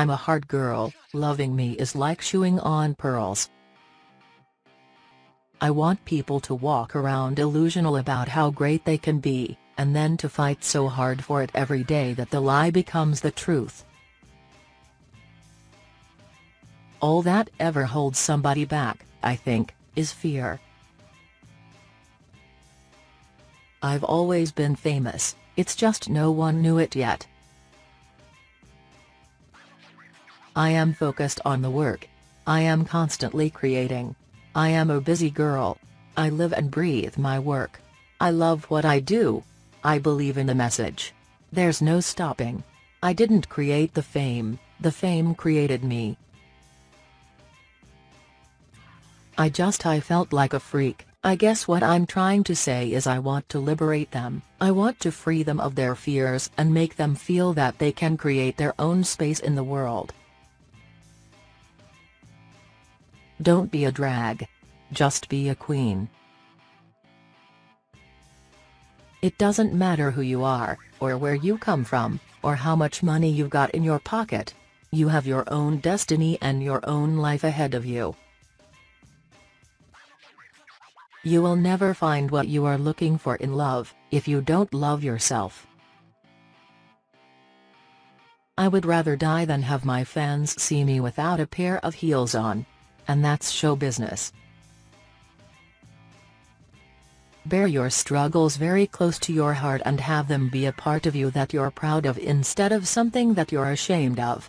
I'm a hard girl, loving me is like chewing on pearls. I want people to walk around delusional about how great they can be, and then to fight so hard for it every day that the lie becomes the truth. All that ever holds somebody back, I think, is fear. I've always been famous, it's just no one knew it yet. I am focused on the work. I am constantly creating. I am a busy girl. I live and breathe my work. I love what I do. I believe in the message. There's no stopping. I didn't create the fame created me. I felt like a freak. I guess what I'm trying to say is I want to liberate them. I want to free them of their fears and make them feel that they can create their own space in the world. Don't be a drag. Just be a queen. It doesn't matter who you are, or where you come from, or how much money you've got in your pocket. You have your own destiny and your own life ahead of you. You will never find what you are looking for in love, if you don't love yourself. I would rather die than have my fans see me without a pair of heels on. And that's show business. Bear your struggles very close to your heart and have them be a part of you that you're proud of instead of something that you're ashamed of.